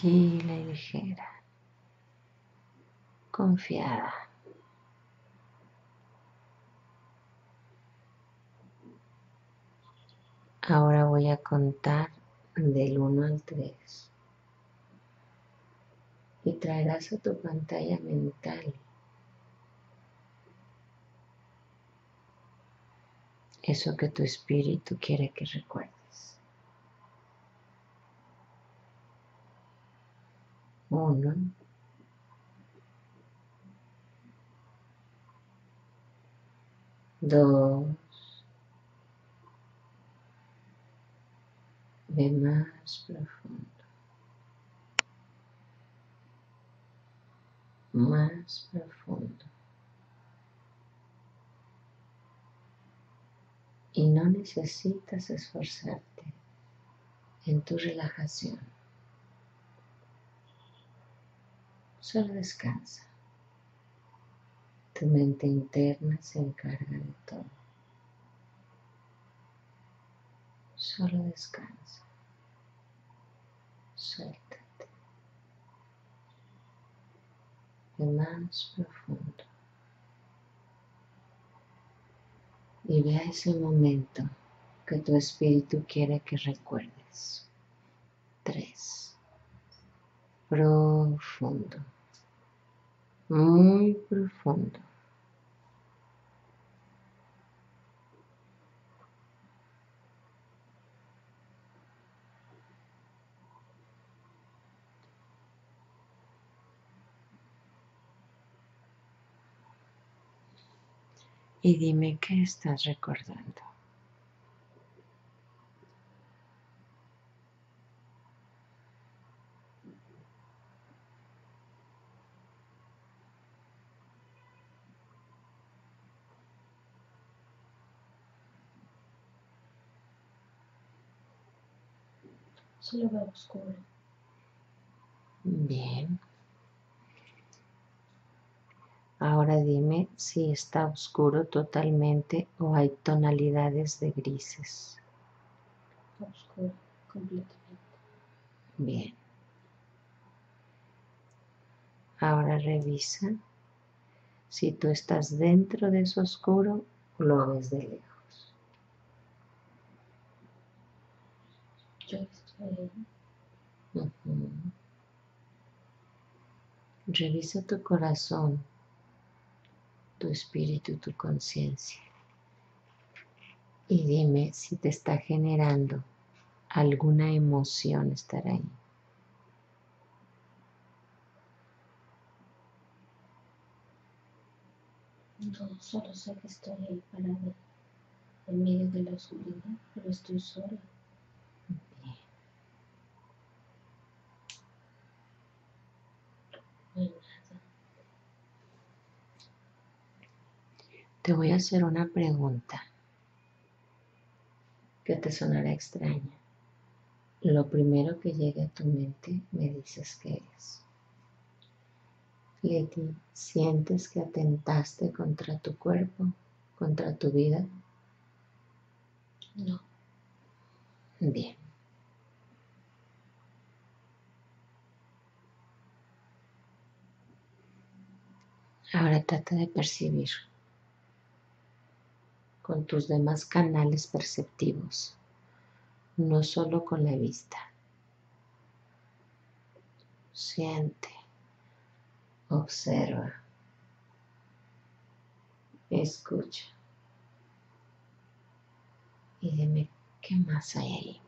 tranquila y ligera, confiada. Ahora voy a contar del 1 al 3 y traerás a tu pantalla mental eso que tu espíritu quiere que recuerdes. 1. Dos. Ve más profundo. Más profundo. Y no necesitas esforzarte en tu relajación. Solo descansa. Tu mente interna se encarga de todo. Solo descansa. Suéltate. Y más profundo. Y vea ese momento que tu espíritu quiere que recuerdes. 3. Profundo. Muy profundo. Y dime qué estás recordando. Solo veo oscuro. Bien. Ahora dime si está oscuro totalmente o hay tonalidades de grises. Oscuro, completamente. Bien. Ahora revisa si tú estás dentro de ese oscuro o lo ves de lejos. Yo estoy ahí. Revisa tu corazón, tu espíritu, tu conciencia, y dime si te está generando alguna emoción estar ahí. No, solo sé que estoy ahí parada en medio de la oscuridad, pero estoy sola. Bien. Te voy a hacer una pregunta que te sonará extraña. Lo primero que llegue a tu mente me dices qué es. Leti, ¿sientes que atentaste contra tu cuerpo, contra tu vida? No. Bien. Ahora trata de percibir con tus demás canales perceptivos, no solo con la vista. Siente, observa, escucha y dime qué más hay ahí.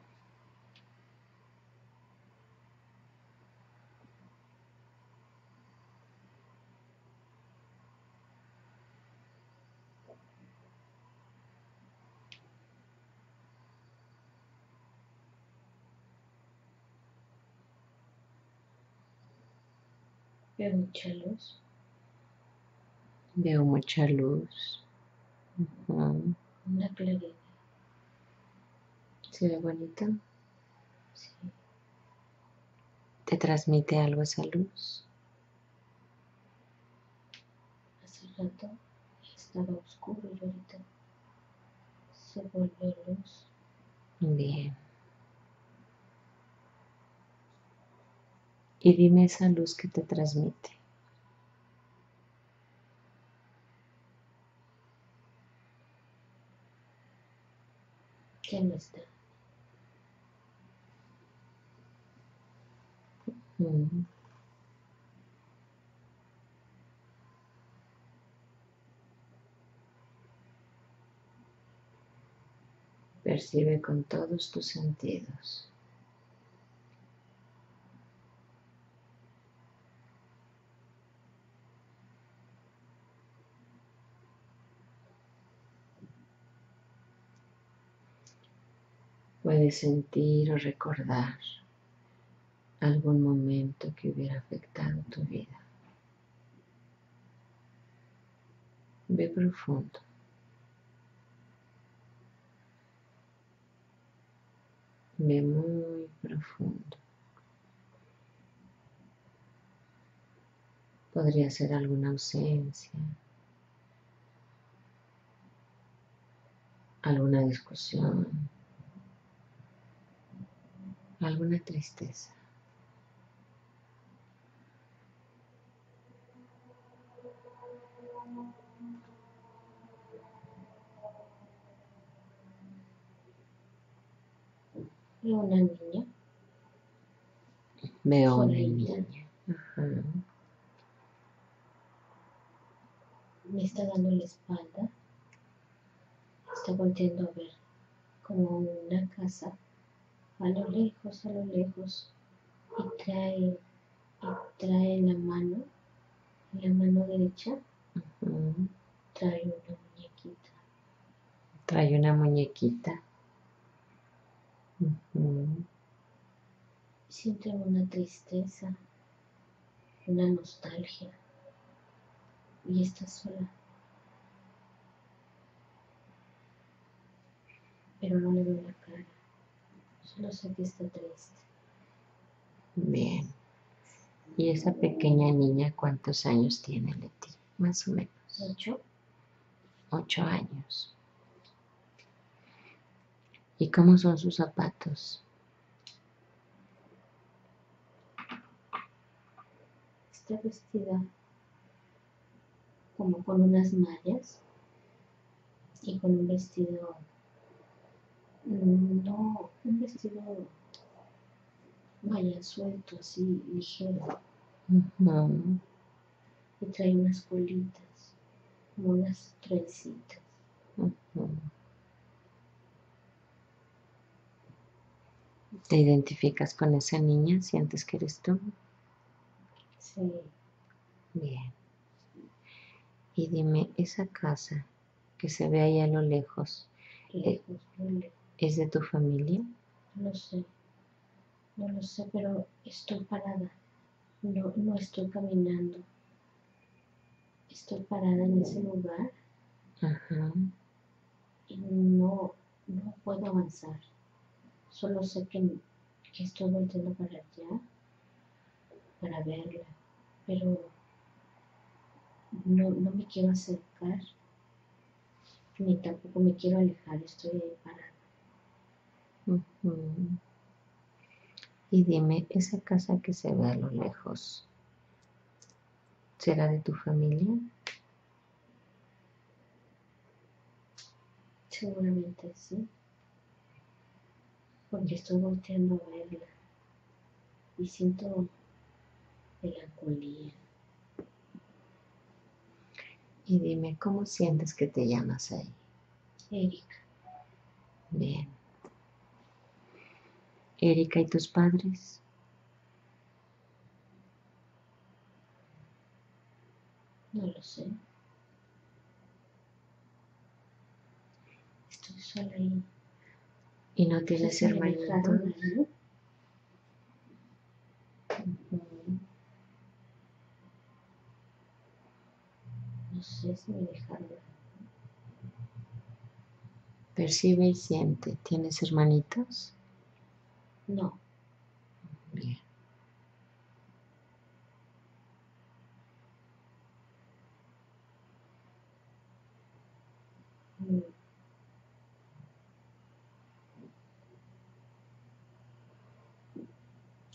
Veo mucha luz. Veo mucha luz. Una claridad. ¿Se ve bonita? Sí. ¿Te transmite algo esa luz? Hace rato estaba oscuro y ahorita se volvió luz. Bien. y dime esa luz que te transmite. ¿Quién está? Percibe con todos tus sentidos. Puedes sentir o recordar algún momento que hubiera afectado tu vida. Ve profundo. Ve muy profundo. Podría ser alguna ausencia, alguna discusión, alguna tristeza. Veo una niña. Veo una niña. Ajá. Me está dando la espalda. Está volteando a ver como una casa a lo lejos, y trae en la mano derecha. Ajá. Trae una muñequita. Trae una muñequita. Siento una tristeza, una nostalgia, y está sola, pero no le veo la cara, solo sé que está triste. Bien, ¿y esa pequeña niña cuántos años tiene, Leti? Más o menos. 8. 8 años. ¿Y cómo son sus zapatos? Está vestida como con unas mallas y con un vestido, vaya, suelto, así, ligero. Uh-huh. Y trae unas bolitas, como unas trencitas. Uh-huh. ¿Te identificas con esa niña? ¿Sientes que eres tú? Sí. Bien. Y dime, esa casa que se ve ahí a lo lejos, ¿es de tu familia? No sé. No lo sé, pero estoy parada. No estoy caminando. Estoy parada en ese lugar. Ajá. Y no puedo avanzar. Solo sé que estoy volteando para allá, para verla, pero no me quiero acercar, ni tampoco me quiero alejar, estoy ahí parada. Uh-huh. Y dime, ¿esa casa que se ve a lo lejos, será de tu familia? Seguramente sí. Porque estoy volteando a verla y siento melancolía. Y dime, ¿cómo sientes que te llamas ahí? Erika. Bien. Erika, ¿y tus padres? No lo sé. Estoy sola ahí. ¿Y no tienes hermanito? No sé si me dejaron. Percibe y siente. ¿Tienes hermanitos? No. Bien.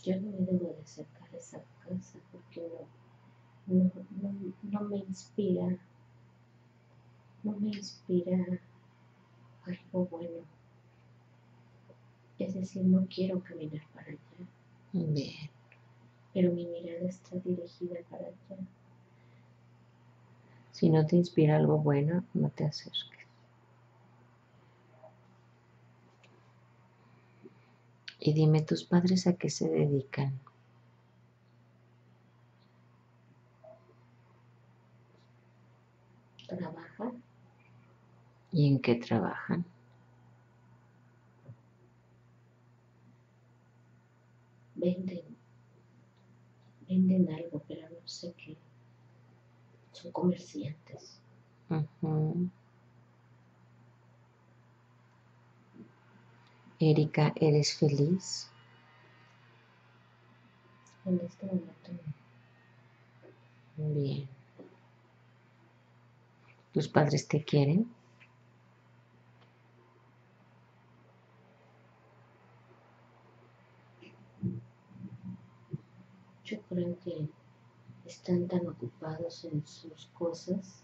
Yo no me debo de acercar a esa no me inspira algo bueno. Es decir, no quiero caminar para allá. Bien. Pero mi mirada está dirigida para allá. Si no te inspira algo bueno, no te acerques. Y dime, ¿tus padres a qué se dedican? ¿Trabajan? ¿Y en qué trabajan? Venden algo, pero no sé qué. Son comerciantes. Uh-huh. Erika, ¿eres feliz? En este momento no. Bien. ¿Tus padres te quieren? Yo creo que están tan ocupados en sus cosas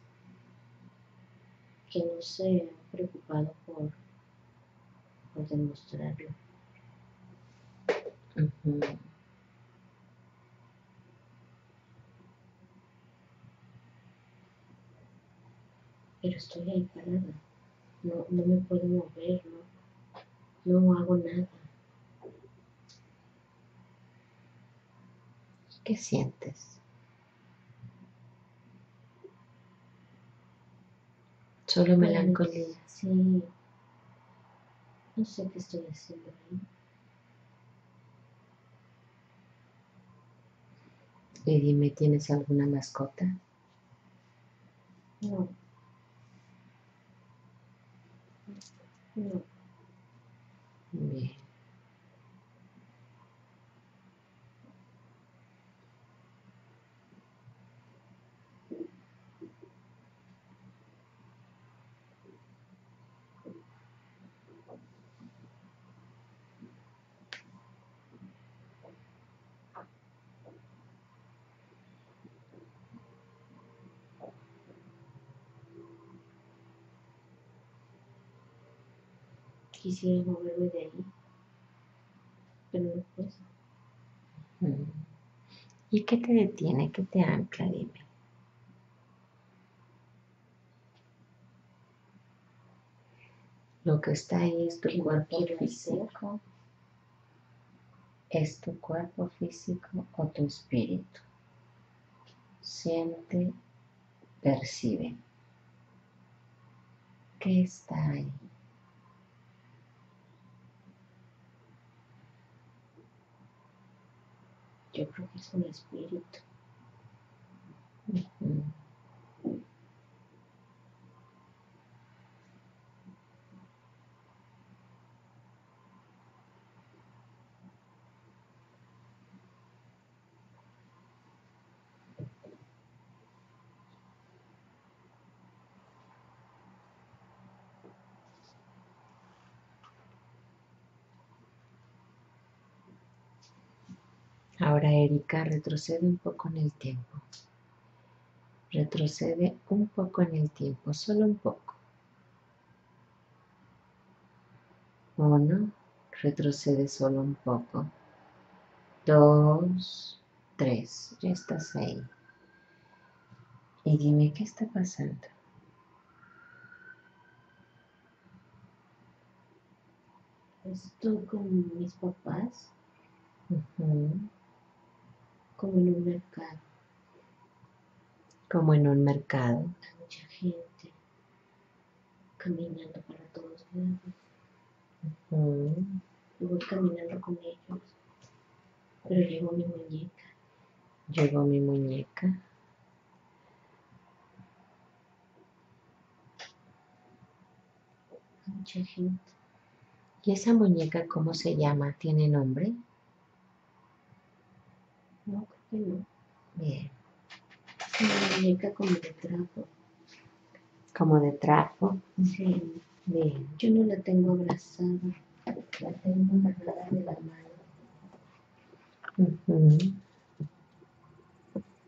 que no se han preocupado por demostrarlo. Uh-huh. Pero estoy ahí parada, no me puedo mover, no hago nada. ¿Qué sientes? Solo melancolía. Sí. No sé qué estoy haciendo ahí. Y dime, ¿tienes alguna mascota? No. Bien. Quisiera moverme de ahí, pero no puedo. ¿Y qué te detiene? ¿Qué te ancla? Dime. Lo que está ahí es tu cuerpo físico. ¿Es tu cuerpo físico o tu espíritu? Siente, percibe. ¿Qué está ahí? Yo creo que es un espíritu. Uh-huh. Ahora, Erika, retrocede un poco en el tiempo. Retrocede un poco en el tiempo, solo un poco. 1, retrocede solo un poco. 2, 3, ya estás ahí. Y dime, ¿qué está pasando? Estoy con mis papás. Uh-huh. Como en un mercado. Hay mucha gente caminando para todos lados. Uh-huh. Y voy caminando con ellos. Pero llegó mi muñeca. Hay mucha gente. ¿Y esa muñeca cómo se llama? ¿Tiene nombre? No, creo que no. Bien. Una muñeca como de trapo. ¿Como de trapo? Sí. Bien. Yo no la tengo abrazada. La tengo agarrada de la mano. Uh-huh.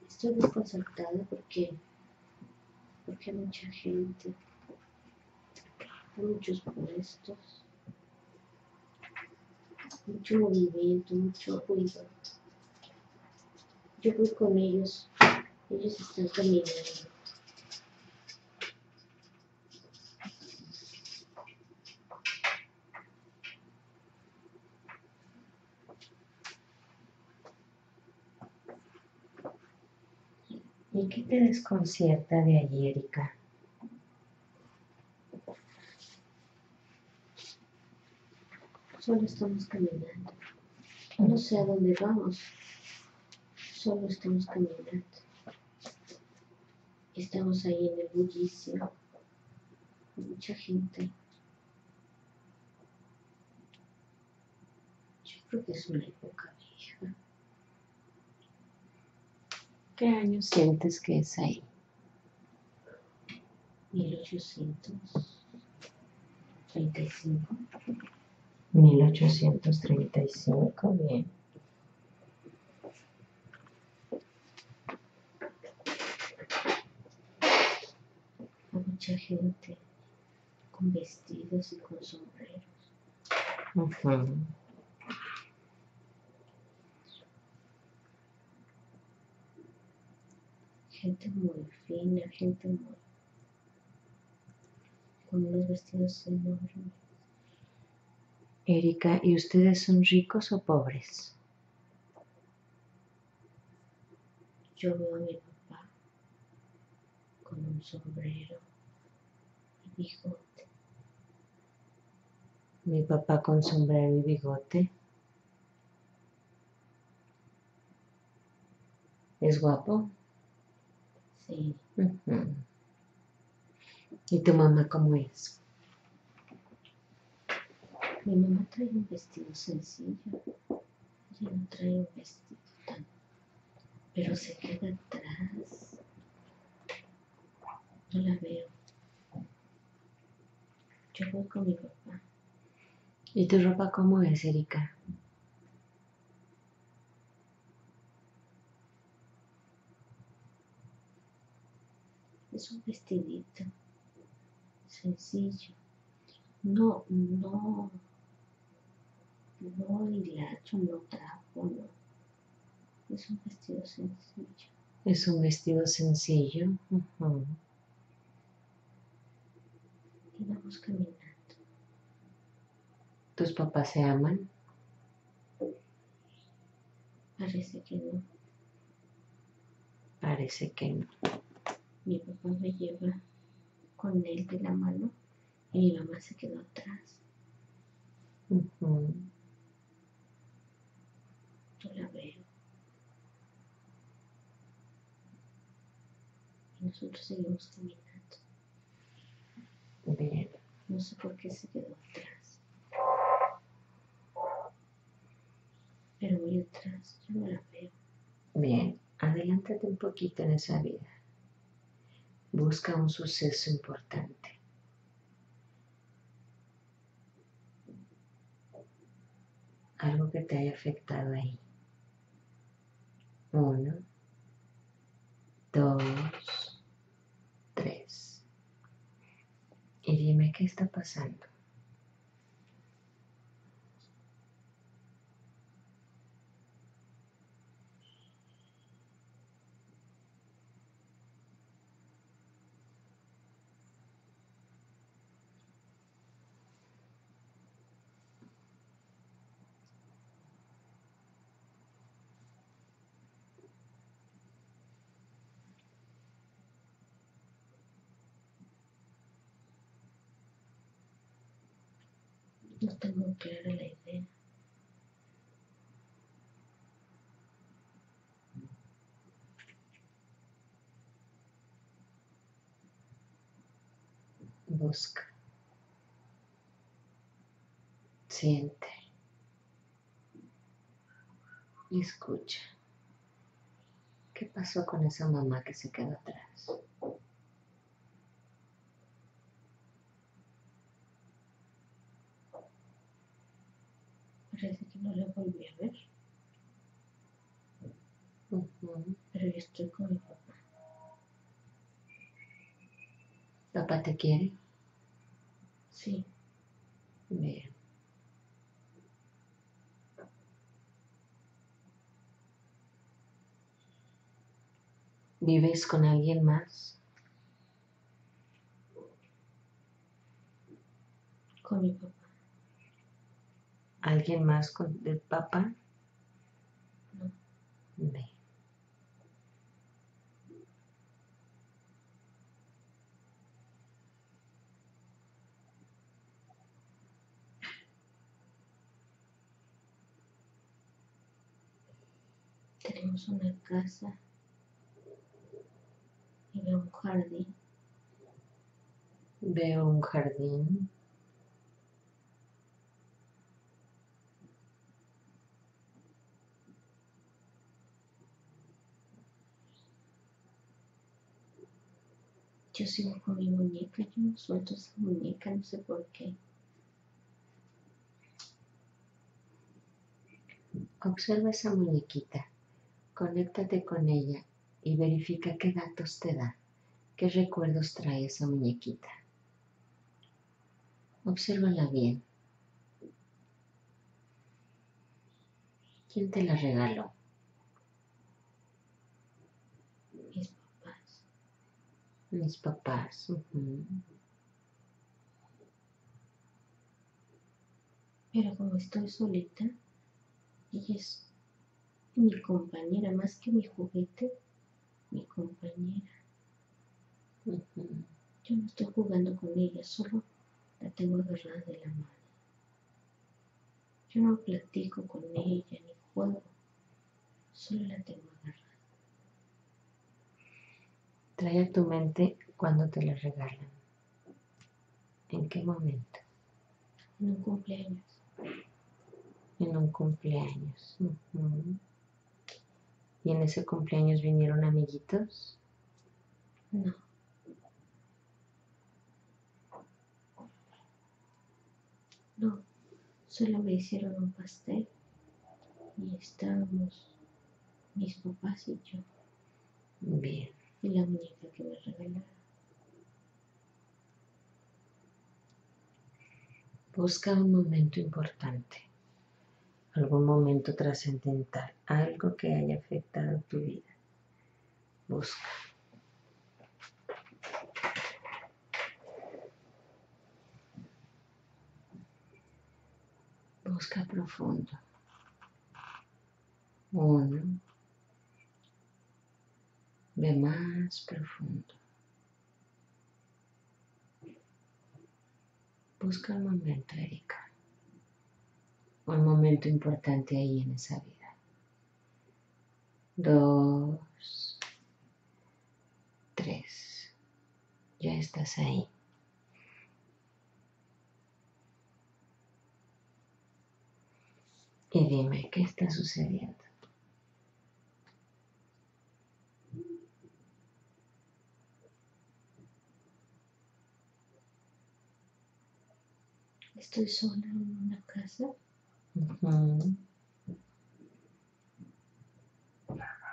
Estoy desconcertada porque porque hay mucha gente, muchos puestos, mucho movimiento, mucho ruido. Yo voy con ellos, ellos están caminando. ¿Y qué te desconcierta de allí, Erika? Solo estamos caminando. No sé a dónde vamos. Solo estamos caminando. Estamos ahí en el bullicio. Mucha gente. Yo creo que es una época vieja. ¿Qué año sientes que es ahí? 1835. 1835, bien. Hay mucha gente con vestidos y con sombreros. Ajá. Gente muy fina, gente muy... con unos vestidos enormes. Erika, ¿y ustedes son ricos o pobres? Yo veo a mi papá con un sombrero y bigote. ¿Mi papá con sombrero y bigote? ¿Es guapo? Sí. Uh-huh. ¿Y tu mamá cómo es? Mi mamá trae un vestido sencillo, ella no trae un vestido tan, pero se queda atrás, no la veo. Yo voy con mi papá. ¿Y tu ropa cómo es, Erika? Es un vestidito sencillo, no hilacho, no trapo, no. Es un vestido sencillo. Es un vestido sencillo. Uh-huh. Y vamos caminando. ¿Tus papás se aman? Parece que no. Parece que no. Mi papá me lleva con él de la mano y mi mamá se quedó atrás. Uh-huh. No la veo. Y nosotros seguimos caminando. Bien. No sé por qué se quedó atrás. Pero voy atrás, yo no la veo. Bien, adelántate un poquito en esa vida. Busca un suceso importante. Algo que te haya afectado ahí. 1, 2, 3. Y dime qué está pasando. No tengo clara la idea. Busca. Siente. Y escucha. ¿Qué pasó con esa mamá que se quedó atrás? Parece que no la volví a ver. Uh-huh. Pero yo estoy con mi papá. ¿Papá te quiere? Sí. Bien. ¿Vives con alguien más? Con mi papá. ¿Alguien más con el papá? No. Bien. Tenemos una casa y veo un jardín. Veo un jardín. Yo sigo con mi muñeca, yo no suelto esa muñeca, no sé por qué. Observa esa muñequita. Conéctate con ella y verifica qué datos te da, qué recuerdos trae esa muñequita. Obsérvala bien. ¿Quién te la regaló? Mis papás. Mis papás. Pero como estoy solita, ella es mi compañera, más que mi juguete, mi compañera. Yo no estoy jugando con ella, solo la tengo agarrada de la mano. Yo no platico con ella, ni juego, solo la tengo agarrada. Trae a tu mente cuando te la regalan. ¿En qué momento? En un cumpleaños. En un cumpleaños. ¿Y en ese cumpleaños vinieron amiguitos? No. No, solo me hicieron un pastel y estábamos mis papás y yo. Bien. Y la muñeca que me regalaron. Busca un momento importante, algún momento trascendental, algo que haya afectado tu vida. Busca. Busca profundo. 1. Ve más profundo. Busca el momento, Erika. Un momento importante ahí en esa vida. 2, 3. Ya estás ahí. Y dime, ¿qué está sucediendo? Estoy sola en una casa.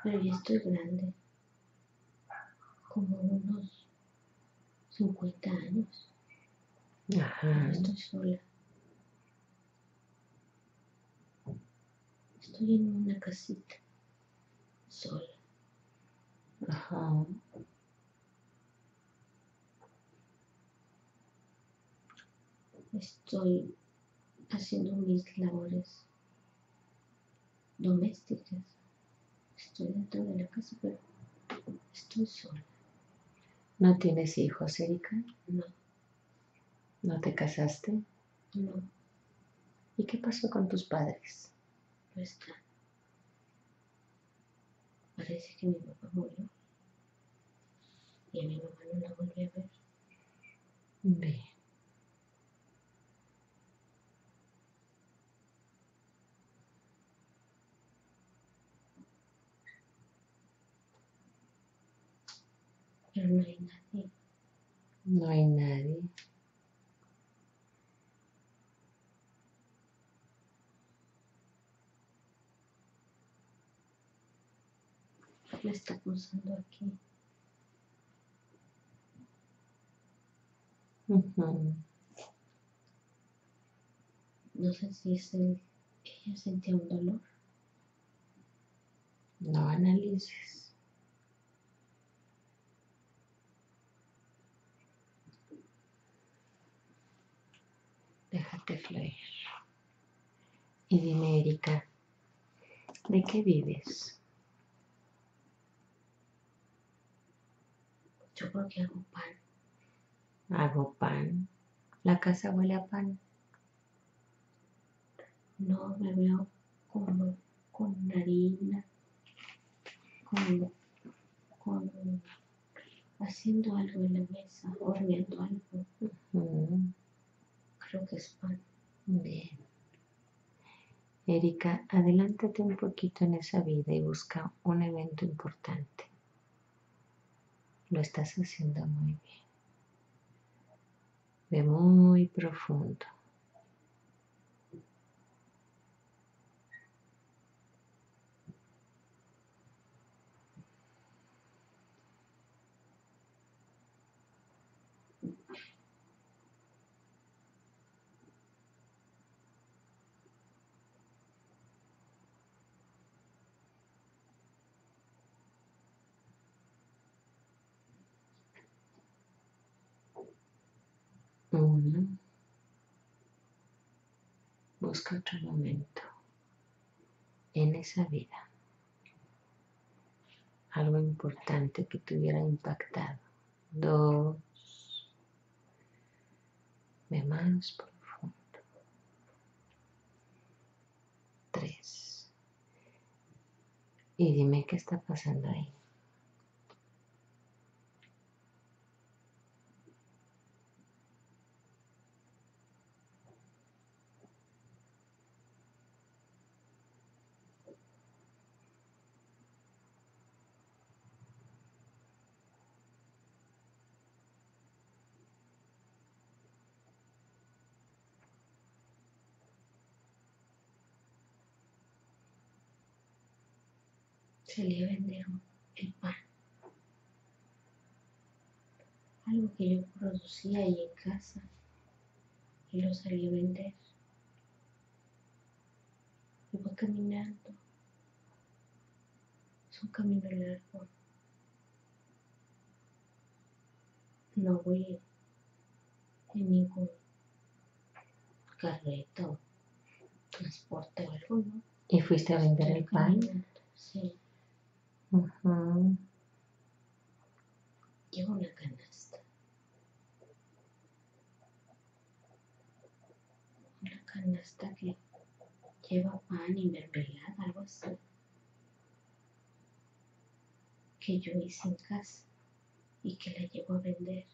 Pero ya estoy grande, como unos 50 años. Pero estoy sola. Estoy en una casita, sola. Estoy haciendo mis labores domésticas. Estoy dentro de la casa, pero estoy sola. ¿No tienes hijos, Erika? No. ¿No te casaste? No. ¿Y qué pasó con tus padres? No están. Parece que mi papá murió y a mi mamá no la volví a ver. Bien. Pero no hay nadie. No hay nadie. ¿Qué está pasando aquí? No sé si es ella sentía un dolor. No analices. Déjate fluir. Y dime, Erika, ¿de qué vives? Yo creo que hago pan. ¿Hago pan? ¿La casa huele a pan? No, me veo como con harina, con haciendo algo en la mesa, horneando algo. Creo que es pan. Bien. Erika, adelántate un poquito en esa vida y busca un evento importante. Lo estás haciendo muy bien. Ve muy profundo. Busca otro momento en esa vida, algo importante que te hubiera impactado. 2, ve más profundo. 3, y dime qué está pasando ahí. Salí a vender el pan, algo que yo producía ahí en casa, y lo salí a vender. Iba caminando, es un camino largo, no voy en ningún carreta o transporte o algo, ¿no? ¿Y fuiste a vender el pan? Sí. Llevo una canasta. Una canasta que lleva pan y mermelada, algo así. Que yo hice en casa y que la llevo a vender.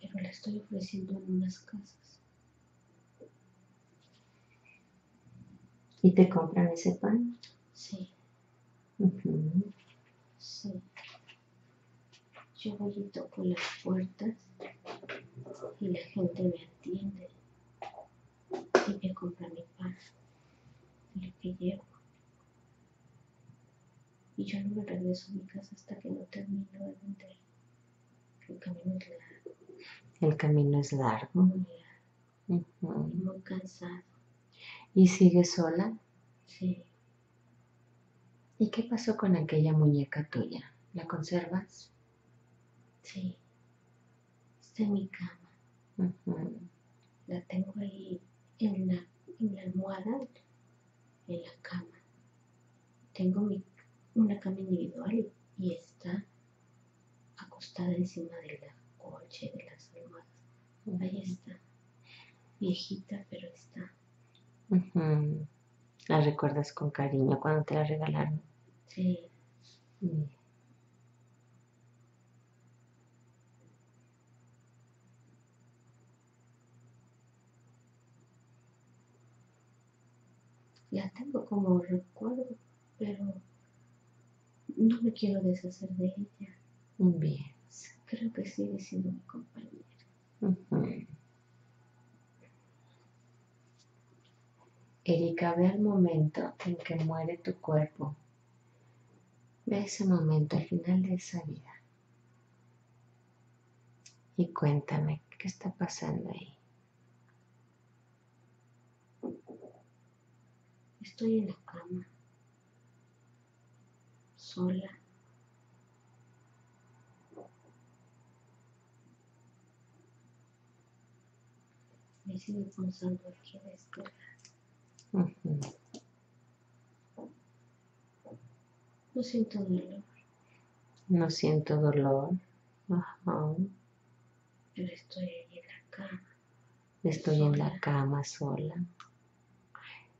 Pero la estoy ofreciendo en unas casas. ¿Y te compran ese pan? Sí. Sí. Yo voy y toco las puertas y la gente me atiende y me compra mi pan, lo que llevo. Y yo no me regreso a mi casa hasta que no termino de vender. El camino es largo. El camino es largo. Muy cansado. ¿Y sigues sola? Sí. ¿Y qué pasó con aquella muñeca tuya? ¿La conservas? Sí. Está en mi cama. La tengo ahí en la almohada, en la cama. Tengo una cama individual y está acostada encima de la colcha de las almohadas. Ahí está. Viejita, pero está. ¿La recuerdas con cariño cuando te la regalaron? Sí. La tengo como recuerdo, pero no me quiero deshacer de ella. Bien. Creo que sigue siendo mi compañera. Erika, ve el momento en que muere tu cuerpo. Ve ese momento, al final de esa vida. Y cuéntame, ¿qué está pasando ahí? Estoy en la cama, sola. Me sigue pulsando aquí a la izquierda. No siento dolor. No siento dolor. Pero estoy ahí en la cama. Estoy sola. En la cama sola.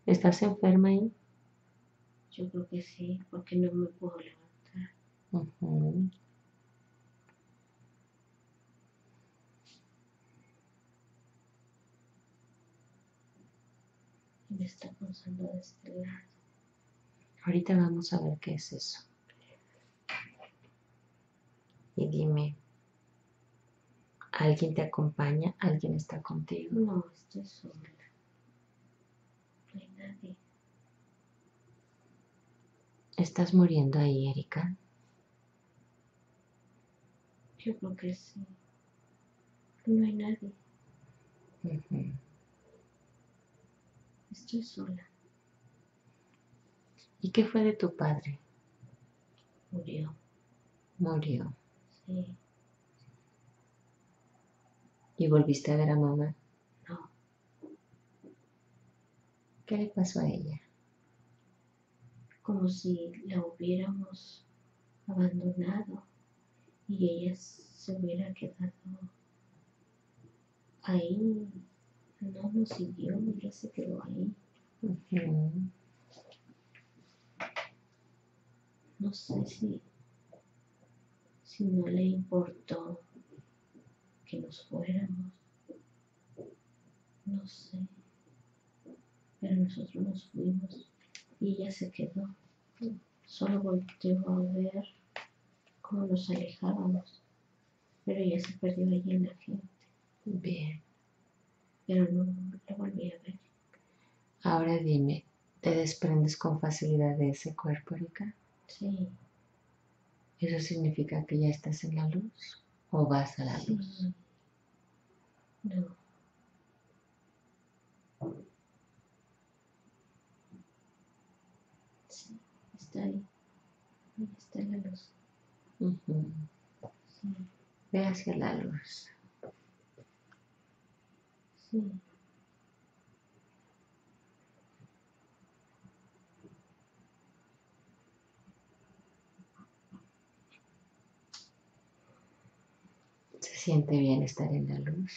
¿Estás enferma ahí? Yo creo que sí, porque no me puedo levantar. Me está pulsando de este lado. Ahorita vamos a ver qué es eso. Y dime, ¿alguien te acompaña? ¿Alguien está contigo? No, estoy sola. No hay nadie. ¿Estás muriendo ahí, Erika? Yo creo que sí. No hay nadie. Estoy sola. ¿Y qué fue de tu padre? Murió. Murió. Sí. ¿Y volviste a ver a mamá? No. ¿Qué le pasó a ella? Como si la hubiéramos abandonado y ella se hubiera quedado ahí. No nos siguió, ella se quedó ahí. No sé si no le importó que nos fuéramos. No sé. Pero nosotros nos fuimos y ella se quedó. Solo volteó a ver cómo nos alejábamos. Pero ella se perdió allí en la gente. Bien. Pero no la volví a ver. Ahora dime, ¿te desprendes con facilidad de ese cuerpo, Erika? Sí. ¿Eso significa que ya estás en la luz o vas a la luz? No. Sí, está ahí. Ahí está la luz. Sí. Ve hacia la luz. Sí. ¿Se siente bien estar en la luz?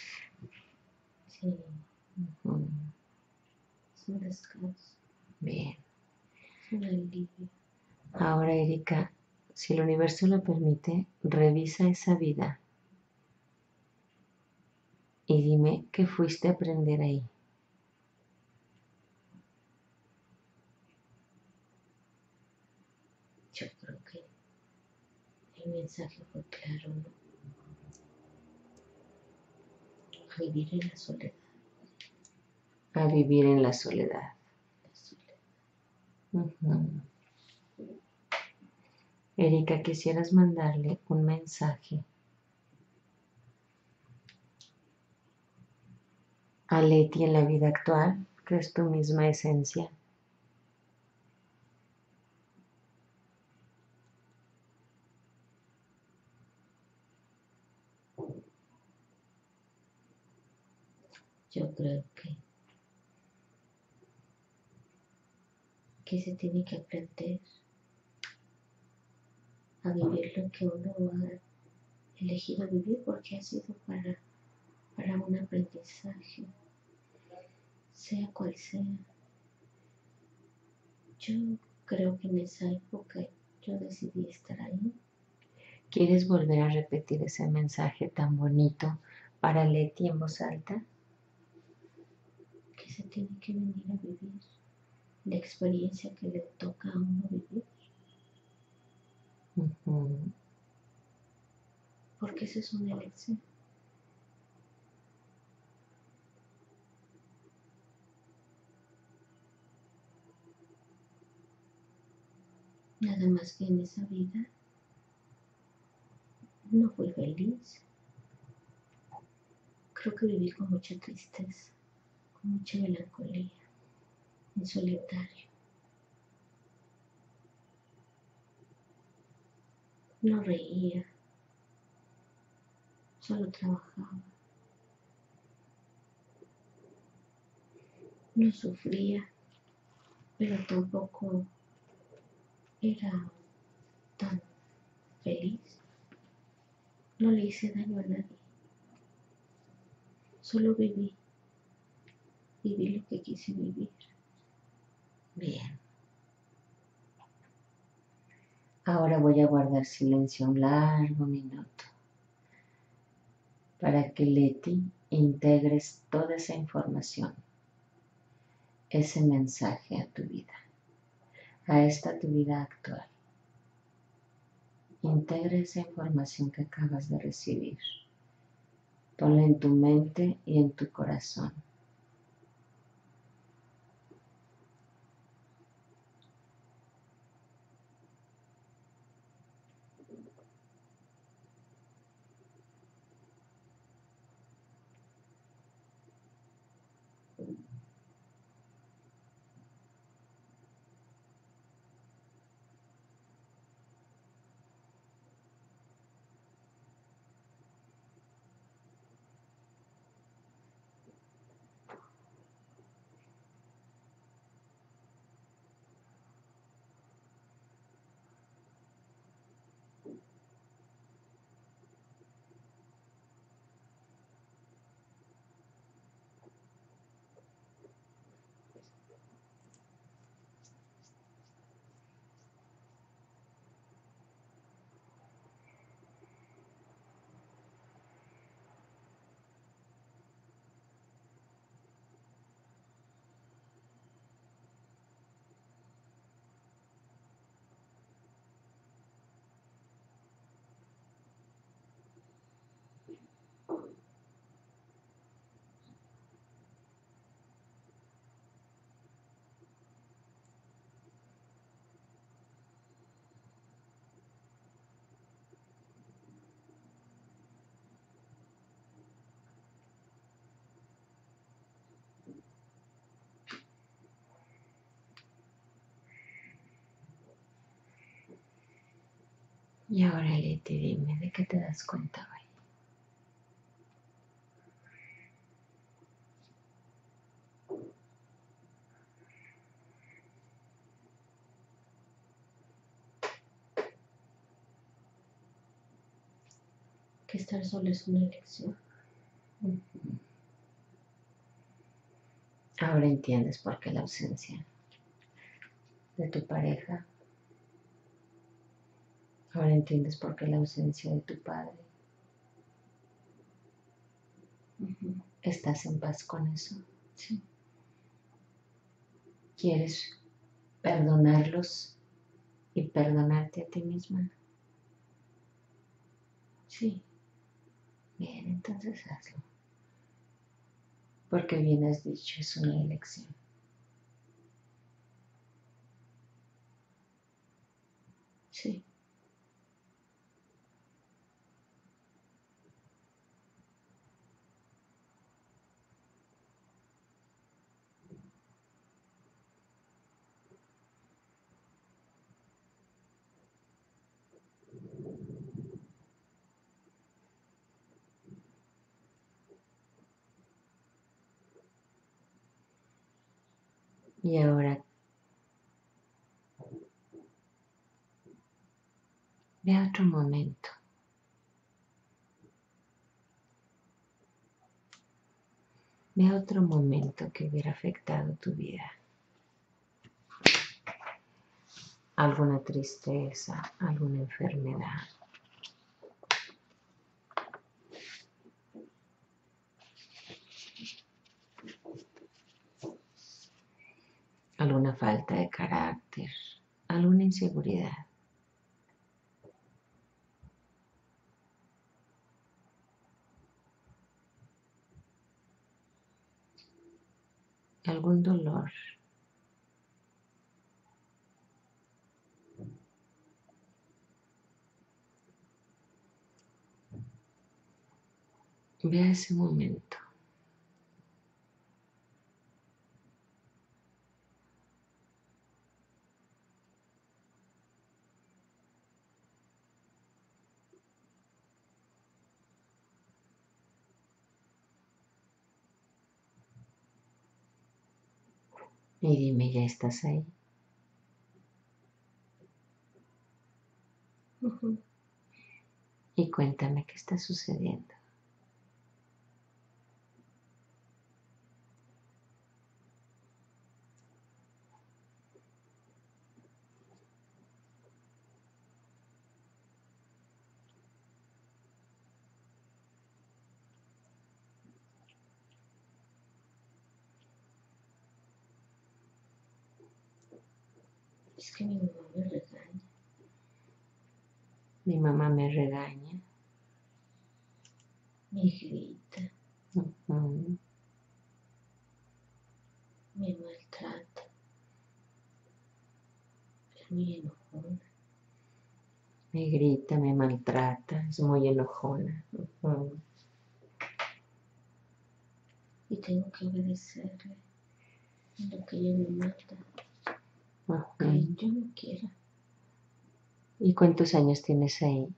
Sí. Es un descanso. Bien. Es un alivio. Ahora, Erika, si el universo lo permite, revisa esa vida. Y dime, ¿qué fuiste a aprender ahí? Yo creo que el mensaje fue claro, ¿no? A vivir en la soledad. A vivir en la soledad. La soledad. Erika, quisieras mandarle un mensaje a Leti en la vida actual, que es tu misma esencia. Yo creo que se tiene que aprender a vivir lo que uno ha elegido vivir, porque ha sido para un aprendizaje. Sea cual sea. Yo creo que en esa época yo decidí estar ahí. ¿Quieres volver a repetir ese mensaje tan bonito para Leti en voz alta? Que se tiene que venir a vivir la experiencia que le toca a uno vivir. Porque esa es una elección. Nada más que en esa vida no fui feliz. Creo que viví con mucha tristeza, con mucha melancolía, en solitario. No reía, solo trabajaba. No sufría, pero tampoco era tan feliz. No le hice daño a nadie. Solo viví. Viví lo que quise vivir. Bien. Ahora voy a guardar silencio un largo minuto para que Leti integres toda esa información, ese mensaje a tu vida, a esta tu vida actual. Integra esa información que acabas de recibir. Ponla en tu mente y en tu corazón. Y ahora, Leti, dime, ¿de qué te das cuenta hoy? Que estar solo es una elección. Ahora entiendes por qué la ausencia de tu pareja. Ahora entiendes por qué la ausencia de tu padre. ¿Estás en paz con eso? Sí. ¿Quieres perdonarlos y perdonarte a ti misma? Sí. Bien, entonces hazlo. Porque bien has dicho, es una elección. Sí. Y ahora, ve a otro momento. Ve a otro momento que hubiera afectado tu vida. Alguna tristeza, alguna enfermedad. Alguna falta de carácter, alguna inseguridad. Algún dolor. Vea ese momento. Y dime, ¿ya estás ahí? Y cuéntame qué está sucediendo. Es que mi mamá me regaña. Mi mamá me regaña. Me grita. Me maltrata. Es muy enojona. Me grita, me maltrata, es muy enojona. Y tengo que obedecerle en lo que ella me mata. Ay, yo no quiero. ¿Y cuántos años tienes ahí?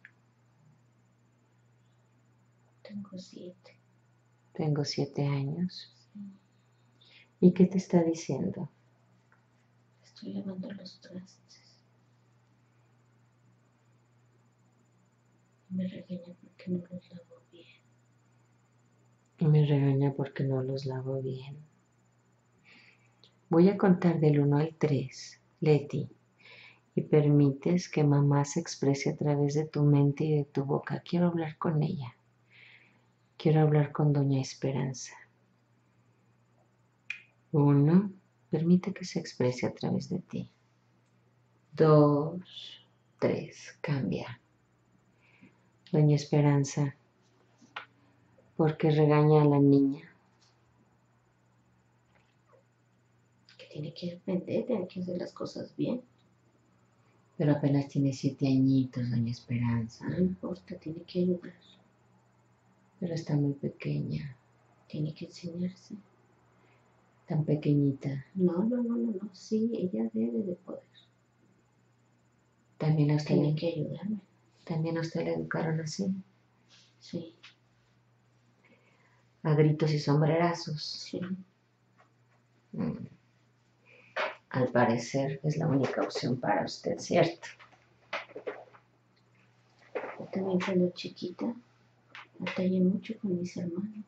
Tengo 7. Tengo 7 años. Sí. ¿Y qué te está diciendo? Estoy lavando los trastes. Me regaña porque no los lavo bien. Me regaña porque no los lavo bien. Voy a contar del 1 al 3, Leti, y permites que mamá se exprese a través de tu mente y de tu boca. Quiero hablar con ella. Quiero hablar con Doña Esperanza. 1, permite que se exprese a través de ti. 2, 3, cambia. Doña Esperanza, ¿por qué regaña a la niña? Tiene que aprender, tiene que hacer las cosas bien. Pero apenas tiene 7 añitos, Doña Esperanza. No importa, tiene que ayudar. Pero está muy pequeña. Tiene que enseñarse. Tan pequeñita. No. Sí, ella debe de poder. También a usted. Tiene que ayudarme. También a usted la educaron así. Sí. A gritos y sombrerazos. Sí. Al parecer es la única opción para usted, ¿cierto? Yo también cuando chiquita batallé mucho con mis hermanos.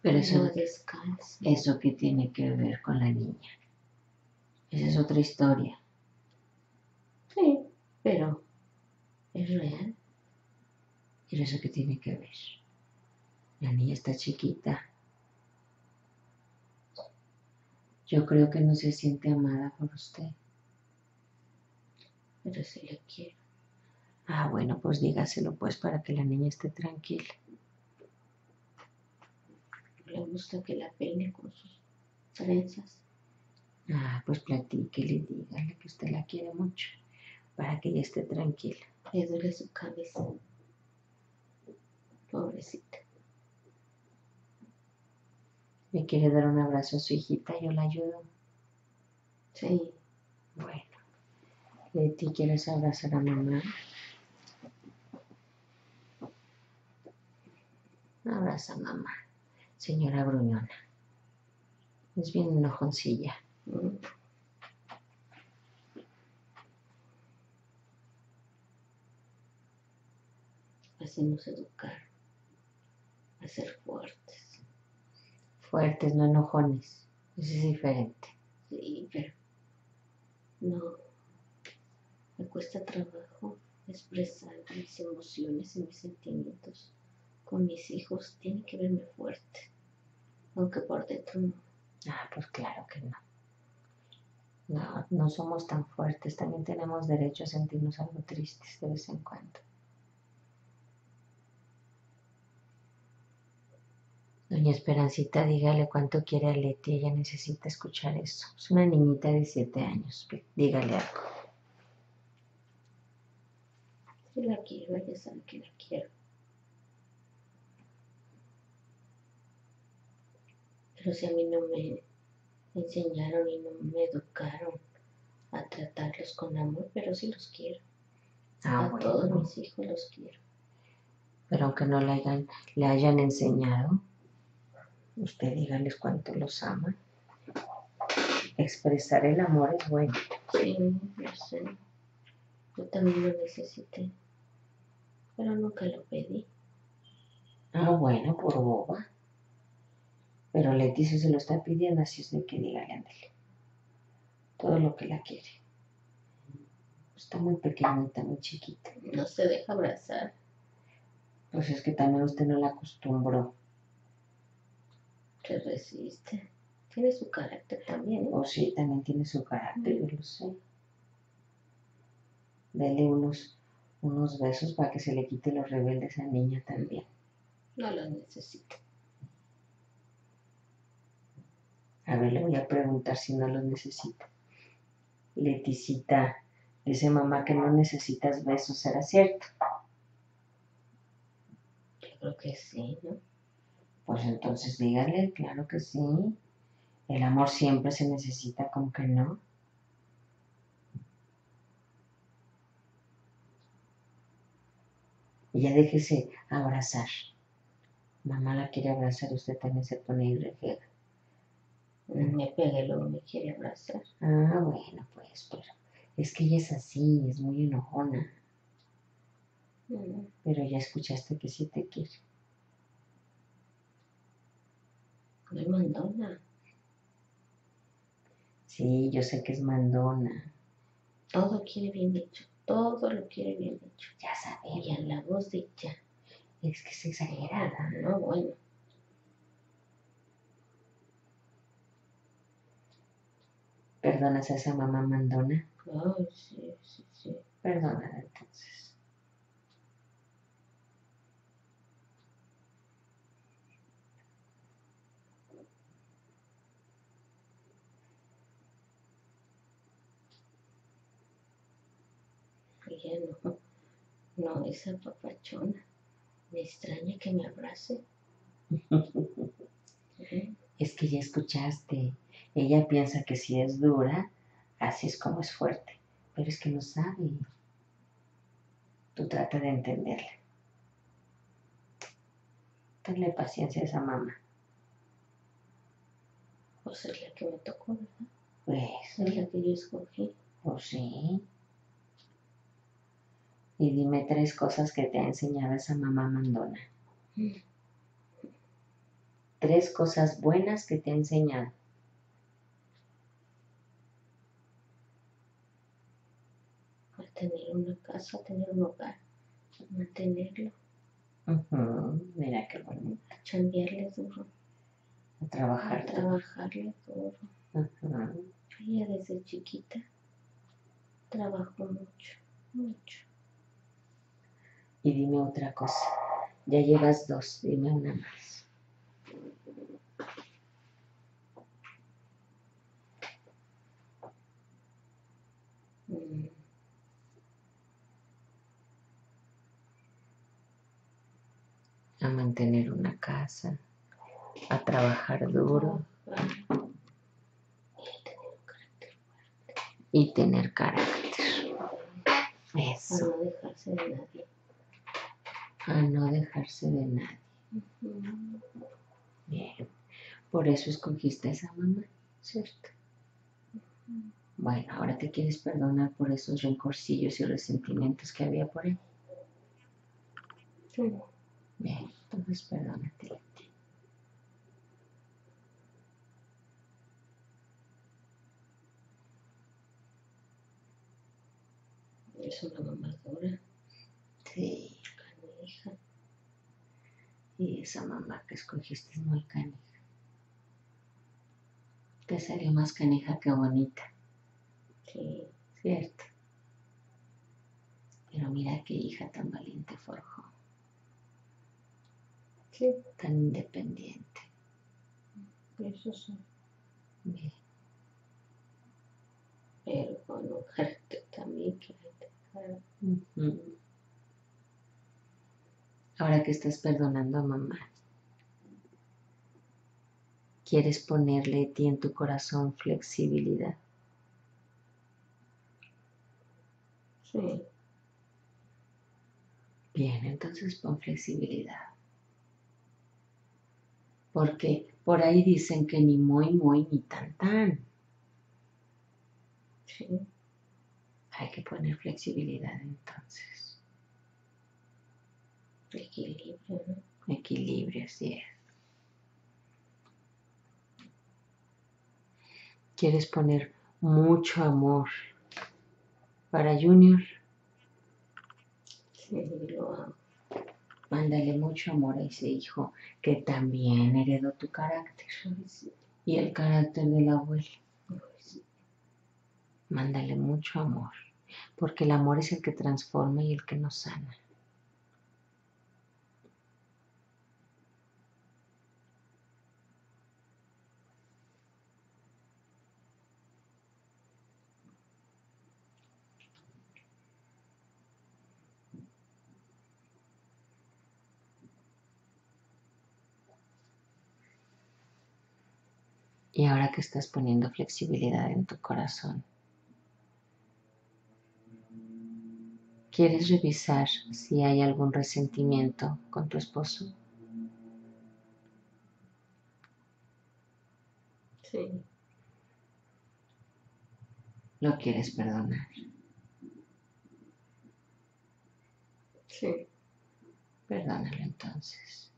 Pero eso, ¿eso qué tiene que ver con la niña? Esa es otra historia. Sí, pero es real. ¿Pero eso qué tiene que ver? La niña está chiquita. Yo creo que no se siente amada por usted. Pero sí la quiero. Ah, bueno, pues dígaselo pues para que la niña esté tranquila. Le gusta que la peine con sus trenzas. Ah, pues platíquele y dígale que usted la quiere mucho para que ella esté tranquila. Le duele su cabeza. Pobrecita. ¿Le quiere dar un abrazo a su hijita? ¿Yo la ayudo? Sí. Bueno. Leti, ¿quieres abrazar a mamá? Abraza a mamá, señora gruñona. Es bien enojoncilla. Así nos educar. A ser fuertes. Fuertes, no enojones. Eso es diferente. Sí, pero no. Me cuesta trabajo expresar mis emociones y mis sentimientos con mis hijos. Tienen que verme fuerte. Aunque por dentro no. Ah, pues claro que no. No somos tan fuertes. También tenemos derecho a sentirnos algo tristes de vez en cuando. Doña Esperancita, dígale cuánto quiere a Leti, ella necesita escuchar eso. Es una niñita de 7 años, dígale algo. que la quiero, ella sabe que la quiero. Pero si a mí no me enseñaron y no me educaron a tratarlos con amor, pero sí los quiero. A todos mis hijos los quiero. Pero aunque no le hayan enseñado, usted dígales cuánto los ama. Expresar el amor es bueno. Sí, yo sé. Yo también lo necesité, pero nunca lo pedí. Ah, bueno, por boba. Pero Leticia se lo está pidiendo, así es de que dígale, ándale. Todo lo que la quiere. Está muy pequeñita, muy chiquita. No se deja abrazar. Pues es que también usted no la acostumbró. Se resiste. Tiene su carácter también, ¿eh? Oh, sí, también tiene su carácter, yo lo sé. Dele unos besos para que se le quite los rebeldes a esa niña también. No los necesita. A ver, le voy a preguntar si no los necesita. Leticita, dice mamá que no necesitas besos, ¿será cierto? Yo creo que sí, ¿no? Pues entonces dígale, claro que sí. El amor siempre se necesita, ¿con que no? Y ya déjese abrazar. Mamá la quiere abrazar, usted también se pone y refriega. Me pegué, luego me quiere abrazar. Ah, bueno, pues, pero es que ella es así, es muy enojona. Pero ya escuchaste que sí te quiere. Muy mandona. Sí, yo sé que es mandona. Todo quiere bien hecho, todo lo quiere bien hecho. Ya sabía la voz dicha. Es que es exagerada, ¿no? Bueno. ¿Perdonas a esa mamá mandona? Ay, sí, sí, sí. Perdónala entonces. Ella no es apapachona. Me extraña que me abrace. Es que ya escuchaste. Ella piensa que si es dura, así es como es fuerte. Pero es que no sabe. Tú trata de entenderla. Tenle paciencia a esa mamá. Pues es la que me tocó, ¿verdad? Pues. Es la que yo escogí. Pues sí. Y dime 3 cosas que te ha enseñado esa mamá mandona. 3 cosas buenas que te ha enseñado. Tener una casa, tener un hogar, mantenerlo. Mira qué bonito. A chambearle duro. A trabajar. A trabajarle duro. Ella desde chiquita trabajó mucho, mucho. Y dime otra cosa. Ya llevas 2, dime una más. A mantener una casa, a trabajar duro y tener carácter. Eso. A no dejarse de nadie. A no dejarse de nadie. Bien. Por eso escogiste a esa mamá, ¿cierto? Bueno, ahora te quieres perdonar por esos rencorcillos y resentimientos que había por él. Sí. Bien, entonces perdónate, Leti. Es una mamá dura. Sí, canija. Y esa mamá que escogiste es muy canija. Te salió más canija que bonita. Sí. Cierto. Pero mira qué hija tan valiente forjó. Sí. Tan independiente. Eso sí. Bien. Pero con un carácter también que hay de cara. ahora que estás perdonando a mamá. Quieres ponerle a ti en tu corazón flexibilidad. Sí. Bien, entonces pon flexibilidad. Porque por ahí dicen que ni muy, muy, ni tan, tan. Sí. Hay que poner flexibilidad entonces. Equilibrio, ¿no? Equilibrio, así es. Quieres poner mucho amor para Junior. Sí, lo amo. Mándale mucho amor a ese hijo que también heredó tu carácter. Sí. Y el carácter del abuelo. Sí. Mándale mucho amor, porque el amor es el que transforma y el que nos sana. Y ahora que estás poniendo flexibilidad en tu corazón, ¿quieres revisar si hay algún resentimiento con tu esposo? Sí. ¿Lo quieres perdonar? Sí. Perdónalo entonces.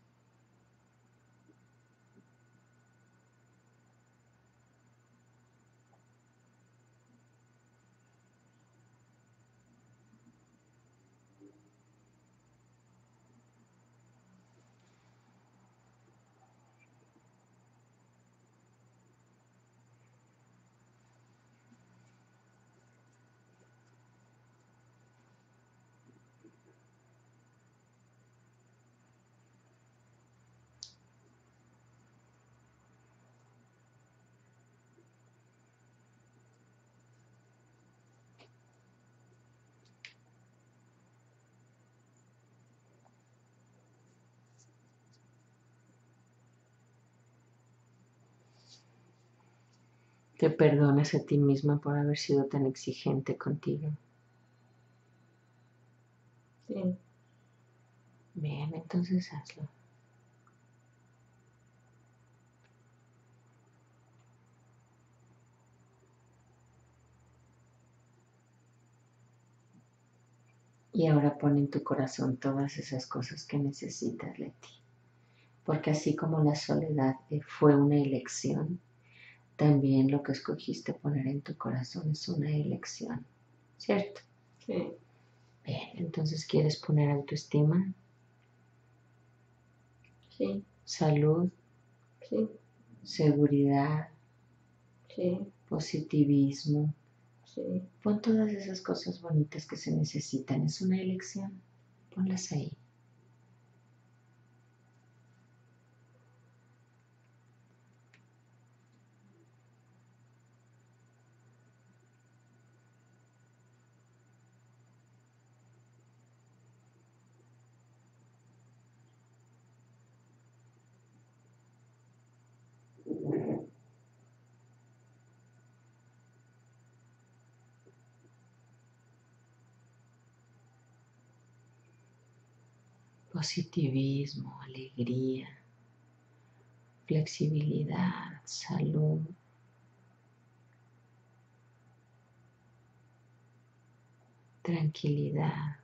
Te perdonas a ti misma por haber sido tan exigente contigo. Sí. Bien, entonces hazlo. Y ahora pon en tu corazón todas esas cosas que necesitas, Leti. Porque así como la soledad fue una elección, también lo que escogiste poner en tu corazón es una elección, ¿cierto? Sí. Bien, entonces ¿quieres poner autoestima? Sí. ¿Salud? Sí. ¿Seguridad? Sí. ¿Positivismo? Sí. Pon todas esas cosas bonitas que se necesitan, es una elección, ponlas ahí. Positivismo, alegría, flexibilidad, salud. Tranquilidad.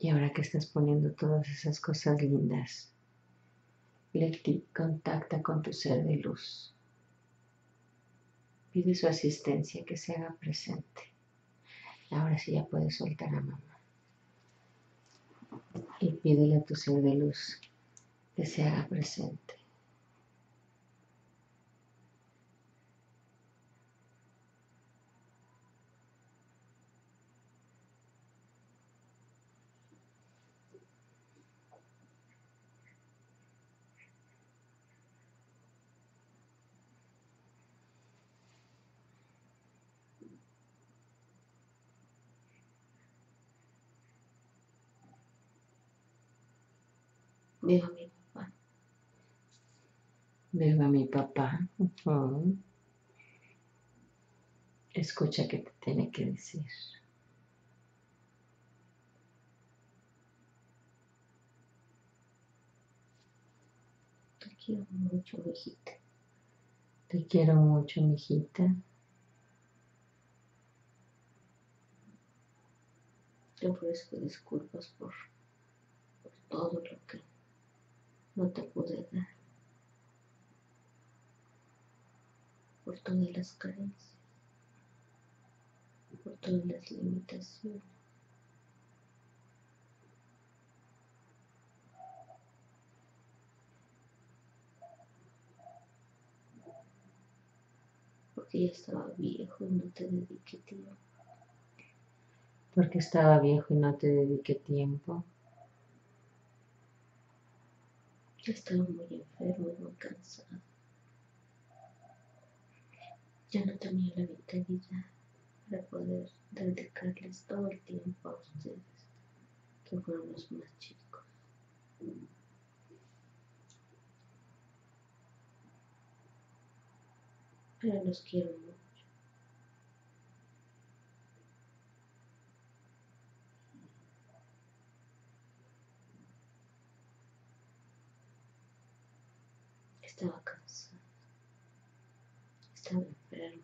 Y ahora que estás poniendo todas esas cosas lindas Leti, contacta con tu ser de luz. Pide su asistencia, que se haga presente. Ahora sí ya puedes soltar a mamá. Y pídele a tu ser de luz que se haga presente. Veo a mi papá. Veo a mi papá. Escucha qué te tiene que decir. Te quiero mucho, mijita. Te quiero mucho, mijita. Te ofrezco disculpas por todo lo que no te pude dar, por todas las carencias, por todas las limitaciones. Porque ya estaba viejo y no te dediqué tiempo. Porque estaba viejo y no te dediqué tiempo. Ya estaba muy enfermo y muy cansado. Ya no tenía la vitalidad para poder dedicarles todo el tiempo a ustedes, que fueron los más chicos. Pero los quiero mucho. Estaba cansada, estaba enfermo,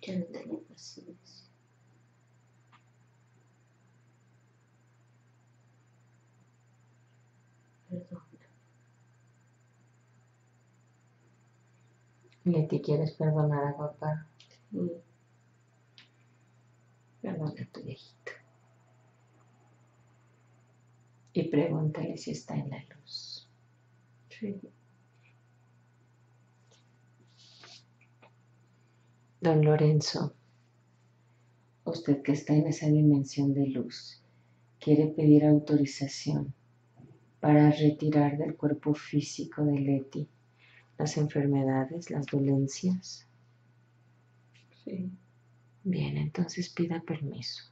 ya no tenía paciencia. Perdona. Leti, ¿quieres perdonar a papá? Sí. Perdona a tu viejito. Y pregúntale si está en la luz. Sí. Don Lorenzo, usted que está en esa dimensión de luz, quiere pedir autorización para retirar del cuerpo físico de Leti las enfermedades, las dolencias. Sí. Bien, entonces pida permiso.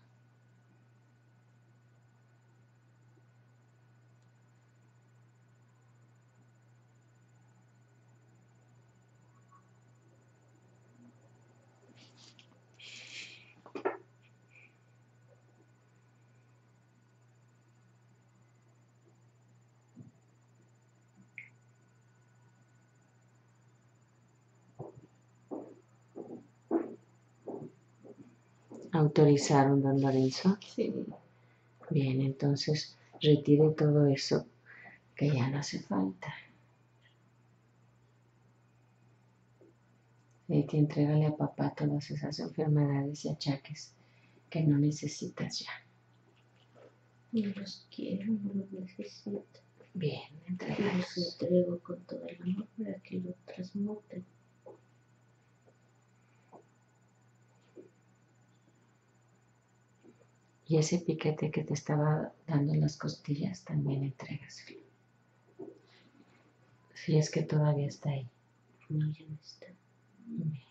¿Autorizaron, don Lorenzo? Sí. Bien, entonces retire todo eso que ya no hace falta. Leti, entrégale a papá todas esas enfermedades y achaques que no necesitas ya. No los quiero, no los necesito. Bien, entrégalos. Los entrego con todo el amor para que lo transmuten. Y ese piquete que te estaba dando en las costillas, también entrégaselo. Si es que todavía está ahí. No, ya no está. Bien.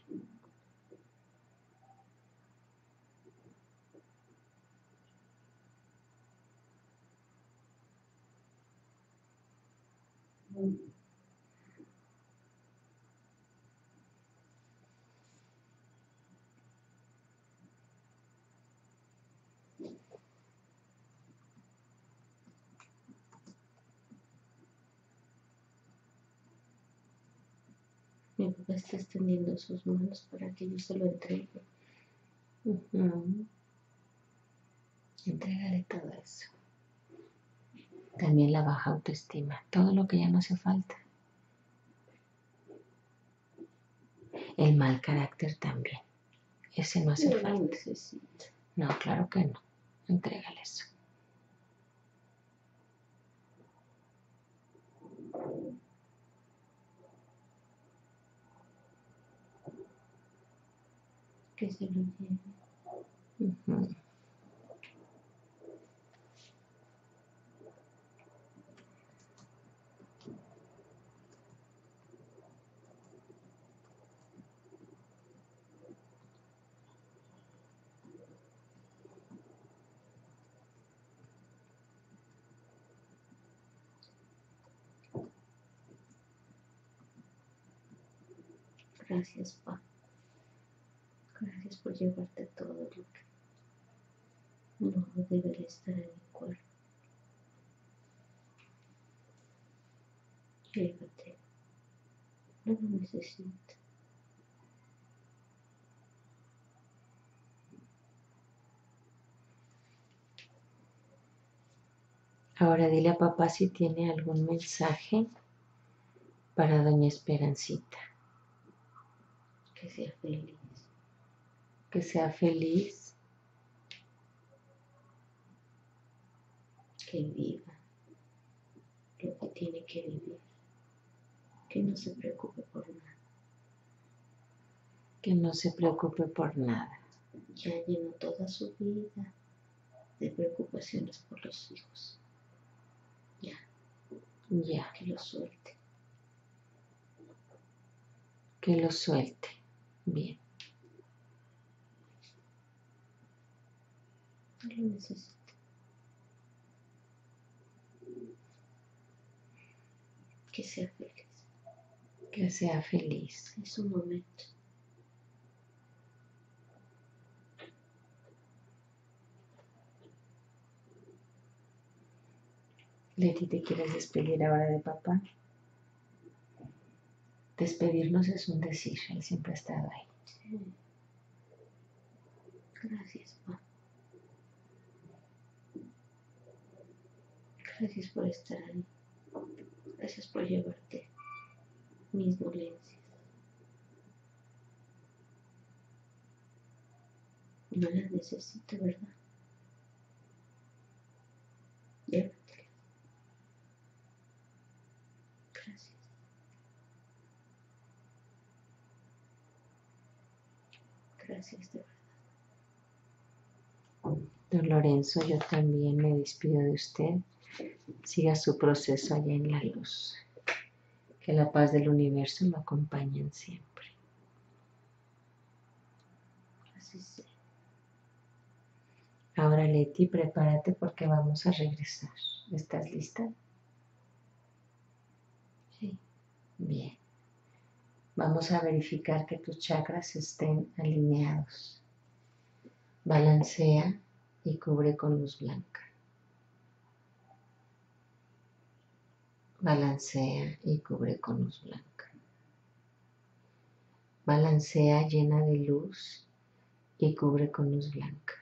Mi papá está extendiendo sus manos para que yo se lo entregue. Entrégale todo eso. también la baja autoestima, todo lo que ya no hace falta. El mal carácter también, ese no hace falta. Necesito. No, claro que no, entrégale eso. Que se lo lleve. Uh-huh. Gracias, Pa. Gracias por llevarte todo lo que no debería estar en mi cuerpo. Llévate. No lo necesito. Ahora dile a papá si tiene algún mensaje para Doña Esperancita. Que sea feliz. Que sea feliz. Que viva lo que tiene que vivir. Que no se preocupe por nada. Que no se preocupe por nada. Ya llenó toda su vida de preocupaciones por los hijos. Ya. Ya. Que lo suelte. Que lo suelte. Bien. No lo necesito. Que sea feliz. Que sea feliz. Es un momento. Leti, ¿te quieres despedir ahora de papá? Despedirnos es un decir, él siempre ha estado ahí. Sí. Gracias, papá. Gracias por estar ahí. Gracias por llevarte mis dolencias. No las necesito, ¿verdad? Llévatelas. Gracias. Gracias, de verdad. Don Lorenzo, yo también me despido de usted. Siga su proceso allá en la luz. Que la paz del universo lo acompañe siempre. Así sea. Ahora, Leti, prepárate porque vamos a regresar. ¿Estás lista? Sí. Bien. Vamos a verificar que tus chakras estén alineados. Balancea y cubre con luz blanca. Balancea y cubre con luz blanca. Balancea, llena de luz y cubre con luz blanca.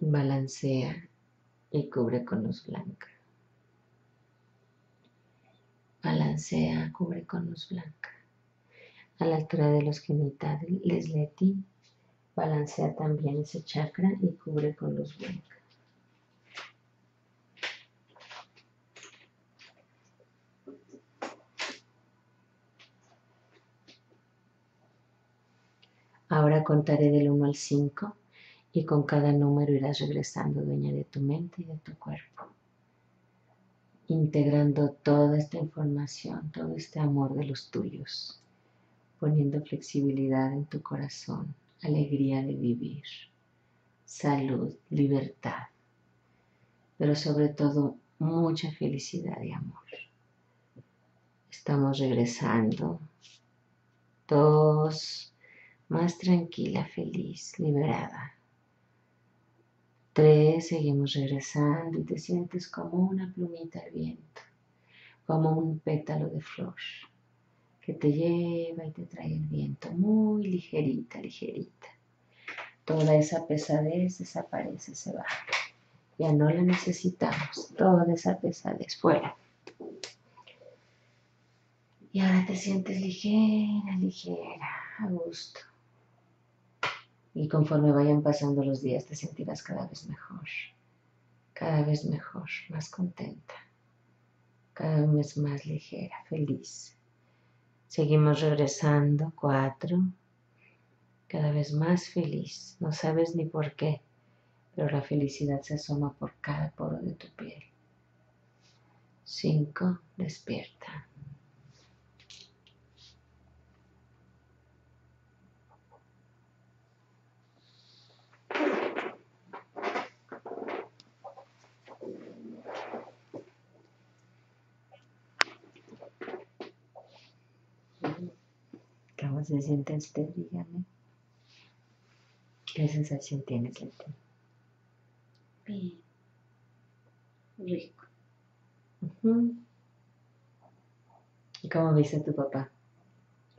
Balancea y cubre con luz blanca. Balancea, cubre con luz blanca. A la altura de los genitales, Leti, balancea también ese chakra y cubre con luz blanca. Ahora contaré del 1 al 5 y con cada número irás regresando dueña de tu mente y de tu cuerpo. Integrando toda esta información, todo este amor de los tuyos. Poniendo flexibilidad en tu corazón, alegría de vivir, salud, libertad. Pero sobre todo, mucha felicidad y amor. Estamos regresando. 2... Más tranquila, feliz, liberada. 3, seguimos regresando y te sientes como una plumita al viento, como un pétalo de flor que te lleva y te trae el viento, muy ligerita, ligerita. Toda esa pesadez desaparece, se va. Ya no la necesitamos. Toda esa pesadez fuera. Y ahora te sientes ligera, ligera, a gusto. Y conforme vayan pasando los días te sentirás cada vez mejor, más contenta, cada vez más ligera, feliz. Seguimos regresando, 4, cada vez más feliz. No sabes ni por qué, pero la felicidad se asoma por cada poro de tu piel. 5, despierta. 60, usted dígame qué sensación tienes, Leti. Bien, rico. ¿Y cómo viste a tu papá?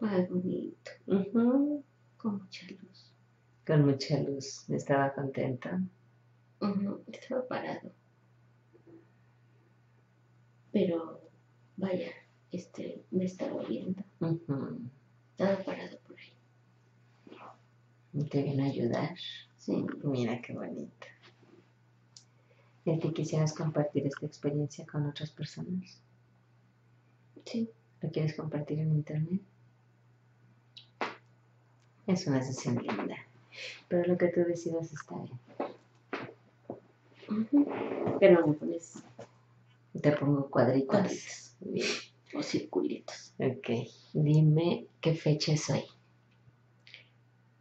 Muy bonito, con mucha luz. Con mucha luz, ¿estaba contenta? Estaba parado. Pero vaya, me estaba viendo. Estaba parado por ahí. ¿Y te vino a ayudar? Sí. Mira qué bonito. ¿Y te quisieras compartir esta experiencia con otras personas? Sí. ¿Lo quieres compartir en internet? Es una sesión linda. Pero lo que tú decidas está bien. Pero me pones... Te pongo cuadritos. Bien. O circulitos. Ok. Dime qué fecha es hoy.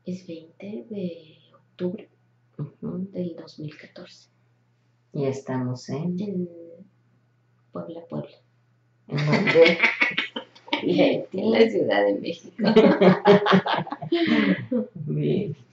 Es 20 de octubre del 2014. Y estamos en Puebla, Puebla. ¿En dónde? Bien, en la Ciudad de México. Bien.